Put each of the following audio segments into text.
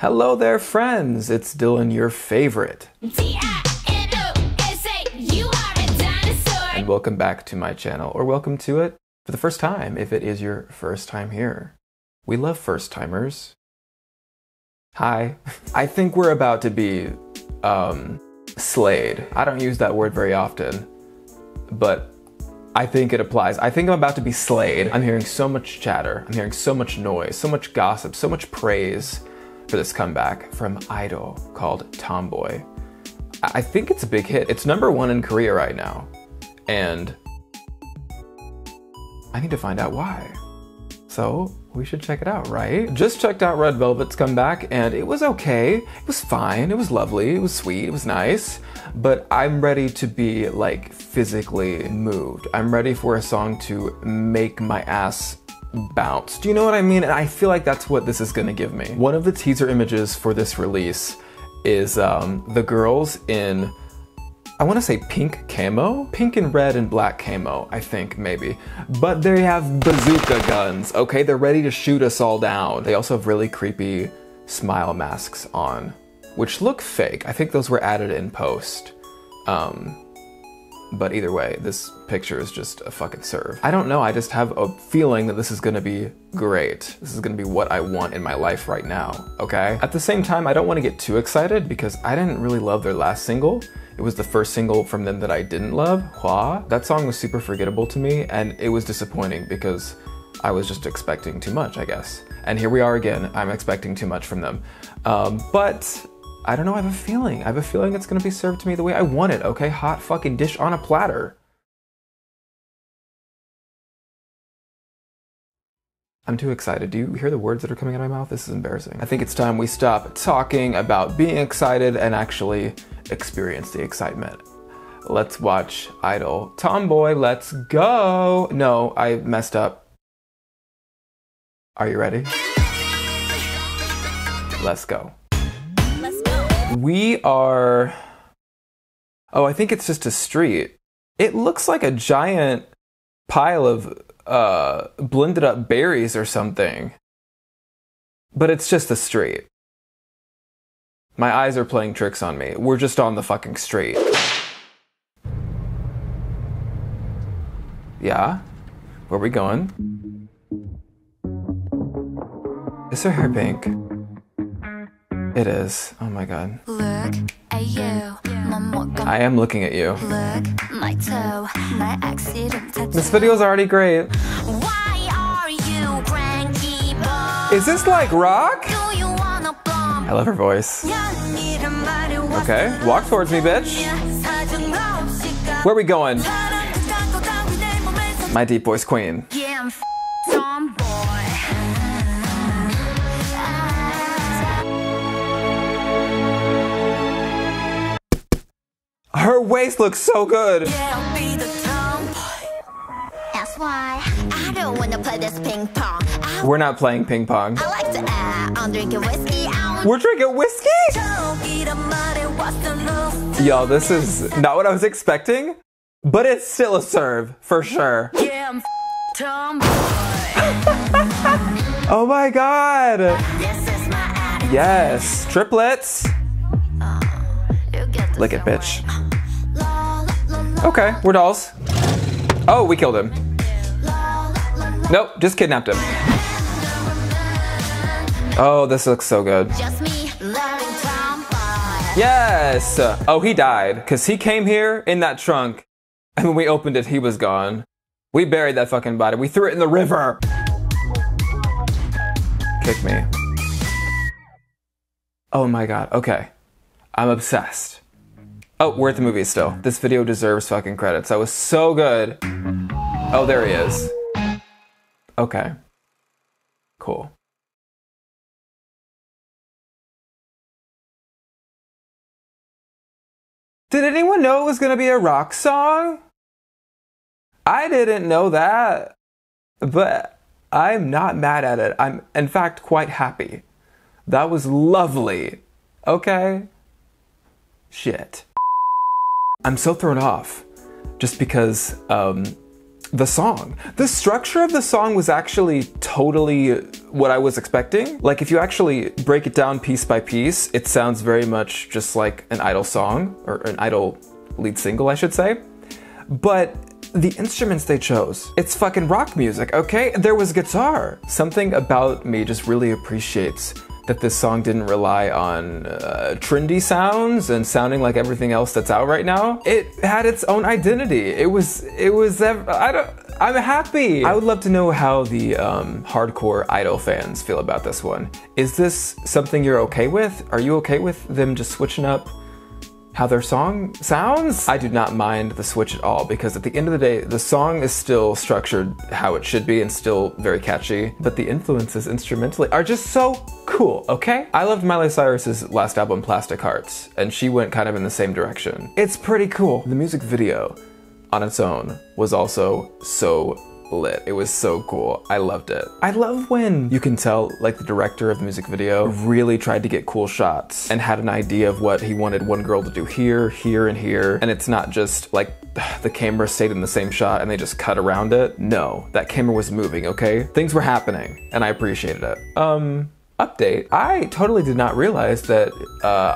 Hello there, friends. It's Dylan, your favorite. D-I-N-O-S-A, you are a dinosaur. And welcome back to my channel, or welcome to it for the first time, if it is your first time here. We love first-timers. Hi. I think we're about to be, slayed. I don't use that word very often, but I think it applies. I think I'm about to be slayed. I'm hearing so much chatter. I'm hearing so much noise, so much gossip, so much praise for this comeback from idol called Tomboy. I think it's a big hit. It's #1 in Korea right now, and I need to find out why. So we should check it out, right? Just checked out Red Velvet's comeback, and it was okay. It was fine, it was lovely, it was sweet, it was nice, but I'm ready to be like physically moved. I'm ready for a song to make my ass bounce. Do you know what I mean? And I feel like that's what this is gonna give me. One of the teaser images for this release is the girls in, I wanna say pink camo? Pink and red and black camo, I think, maybe. But they have bazooka guns, okay? They're ready to shoot us all down. They also have really creepy smile masks on, which look fake. I think those were added in post. But either way, this picture is just a fucking serve. I don't know, I just have a feeling that this is gonna be great. This is gonna be what I want in my life right now, okay? At the same time, I don't wanna get too excited because I didn't really love their last single. It was the first single from them that I didn't love, Hua. That song was super forgettable to me, and it was disappointing because I was just expecting too much, I guess. And here we are again, I'm expecting too much from them. But I don't know, I have a feeling it's gonna be served to me the way I want it, okay? Hot fucking dish on a platter. I'm too excited. Do you hear the words that are coming out of my mouth? This is embarrassing. I think it's time we stop talking about being excited and actually experience the excitement. Let's watch Idol Tomboy, let's go. No, I messed up. Are you ready? Let's go. We are, oh, I think it's just a street. It looks like a giant pile of blended up berries or something, but it's just a street. My eyes are playing tricks on me. We're just on the fucking street. Yeah, where are we going? Is her hair pink? It is. Oh my god. Look at you. I am looking at you. Look, my toe, my accident tattoo. This video is already great. Why are you cranky boy? Is this like rock? Do you wanna bomb? I love her voice. Okay, walk towards me, bitch. Where are we going? My deep voice queen. Yeah, her waist looks so good. Yeah, be the tomboy. That's why I don't wanna play this ping pong. We're not playing ping pong. I like to add, I'm drinking whiskey. We're drinking whiskey? Yo, this is not what I was expecting, but it's still a serve, for sure. Yeah, I'm tomboy. Oh my god. This is my attitude. Yes, triplets. Lick it, bitch. Okay, we're dolls. Oh, we killed him. Nope, just kidnapped him. Oh, this looks so good. Yes! Oh, he died, because he came here in that trunk, and when we opened it, he was gone. We buried that fucking body. We threw it in the river. Kick me. Oh my god, okay. I'm obsessed. Oh, we're at the movies still. This video deserves fucking credits. That was so good. Oh, there he is. Okay. Cool. Did anyone know it was gonna be a rock song? I didn't know that, but I'm not mad at it. I'm, in fact, quite happy. That was lovely. Okay. Shit. I'm so thrown off just because the song. The structure of the song was actually totally what I was expecting. Like, if you actually break it down piece by piece, it sounds very much just like an idol song, or an idol lead single, I should say. But the instruments they chose, it's fucking rock music, okay? There was guitar. Something about me just really appreciates that this song didn't rely on trendy sounds and sounding like everything else that's out right now. It had its own identity. I'm happy. I would love to know how the hardcore idol fans feel about this one. Is this something you're okay with? Are you okay with them just switching up how their song sounds? I do not mind the switch at all, because at the end of the day, the song is still structured how it should be and still very catchy, but the influences instrumentally are just so cool, okay? I loved Miley Cyrus's last album, Plastic Hearts, and she went kind of in the same direction. It's pretty cool. The music video on its own was also so lit. It was so cool. I loved it. I love when you can tell, like, the director of the music video really tried to get cool shots and had an idea of what he wanted one girl to do here, here, and here. And it's not just like the camera stayed in the same shot and they just cut around it. No, that camera was moving, okay? Things were happening and I appreciated it. Update. I totally did not realize that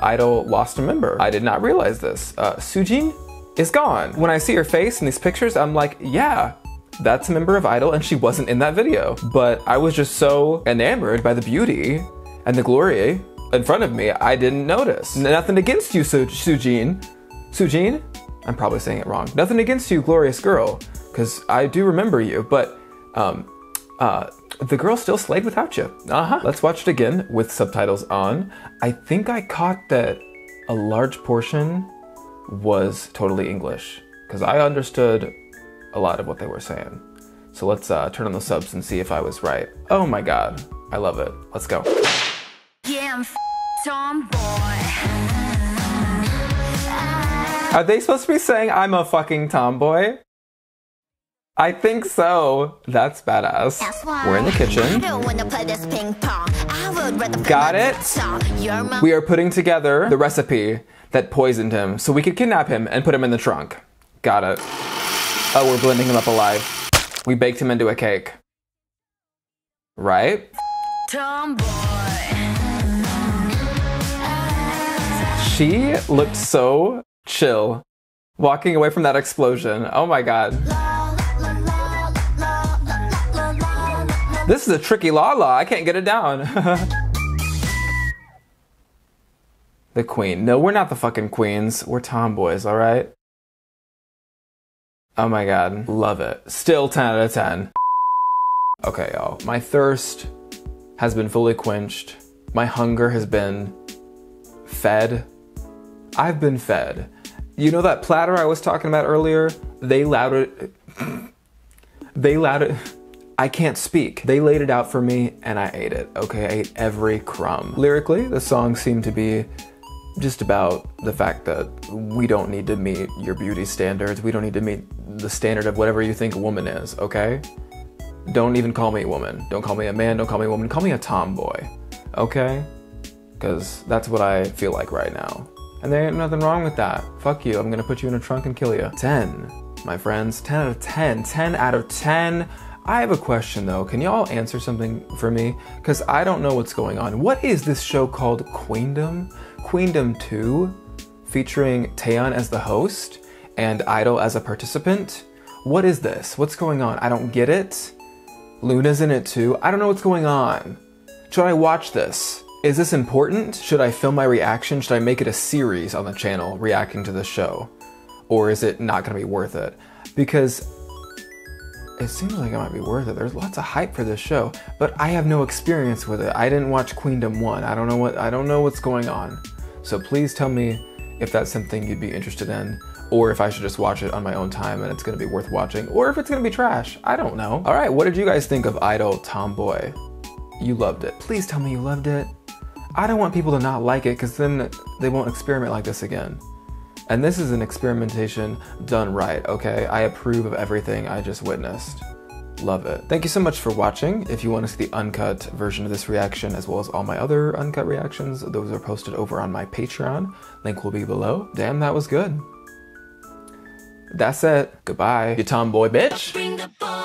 Idol lost a member. I did not realize this. Soojin is gone. When I see her face in these pictures, I'm like, yeah, that's a member of Idol, and she wasn't in that video. But I was just so enamored by the beauty and the glory in front of me, I didn't notice. Nothing against you, Soojin. Soojin? I'm probably saying it wrong. Nothing against you, glorious girl, because I do remember you, but the girl still slayed without you. Uh-huh. Let's watch it again with subtitles on. I think I caught that a large portion was totally English, because I understood a lot of what they were saying. So let's turn on the subs and see if I was right. Oh my god, I love it. Let's go. Yeah, I'm Tomboy. Are they supposed to be saying I'm a fucking tomboy? I think so. That's badass. We're in the kitchen. Got it? We are putting together the recipe that poisoned him so we could kidnap him and put him in the trunk. Got it. Oh, we're blending him up alive. We baked him into a cake. Right? She looked so chill walking away from that explosion. Oh my god. This is a tricky la-la. I can't get it down. The queen. No, we're not the fucking queens. We're tomboys, all right? Oh my god, love it. Still 10 out of 10. Okay, y'all. My thirst has been fully quenched. My hunger has been fed. I've been fed. You know that platter I was talking about earlier? I can't speak. They laid it out for me and I ate it, okay? I ate every crumb. Lyrically, the song seemed to be just about the fact that we don't need to meet your beauty standards. We don't need to meet the standard of whatever you think a woman is, okay? Don't even call me a woman. Don't call me a man. Don't call me a woman. Call me a tomboy, okay? Because that's what I feel like right now. And there ain't nothing wrong with that. Fuck you. I'm gonna put you in a trunk and kill you. 10, my friends. 10 out of 10. 10 out of 10. I have a question though. Can y'all answer something for me? Because I don't know what's going on. What is this show called? Queendom? Queendom 2, featuring Taeyeon as the host and Idol as a participant? What is this? What's going on? I don't get it. Luna's in it too. I don't know what's going on. Should I watch this? Is this important? Should I film my reaction? Should I make it a series on the channel reacting to the show? Or is it not gonna be worth it? Because it seems like it might be worth it. There's lots of hype for this show, but I have no experience with it. I didn't watch Queendom 1. I don't know what's going on. So please tell me if that's something you'd be interested in, or if I should just watch it on my own time and it's gonna be worth watching, or if it's gonna be trash. I don't know. All right, what did you guys think of Idol Tomboy? You loved it. Please tell me you loved it. I don't want people to not like it, because then they won't experiment like this again. And this is an experimentation done right, okay? I approve of everything I just witnessed. Love it. Thank you so much for watching. If you want to see the uncut version of this reaction, as well as all my other uncut reactions, those are posted over on my Patreon. Link will be below. Damn, that was good. That's it. Goodbye, you tomboy bitch.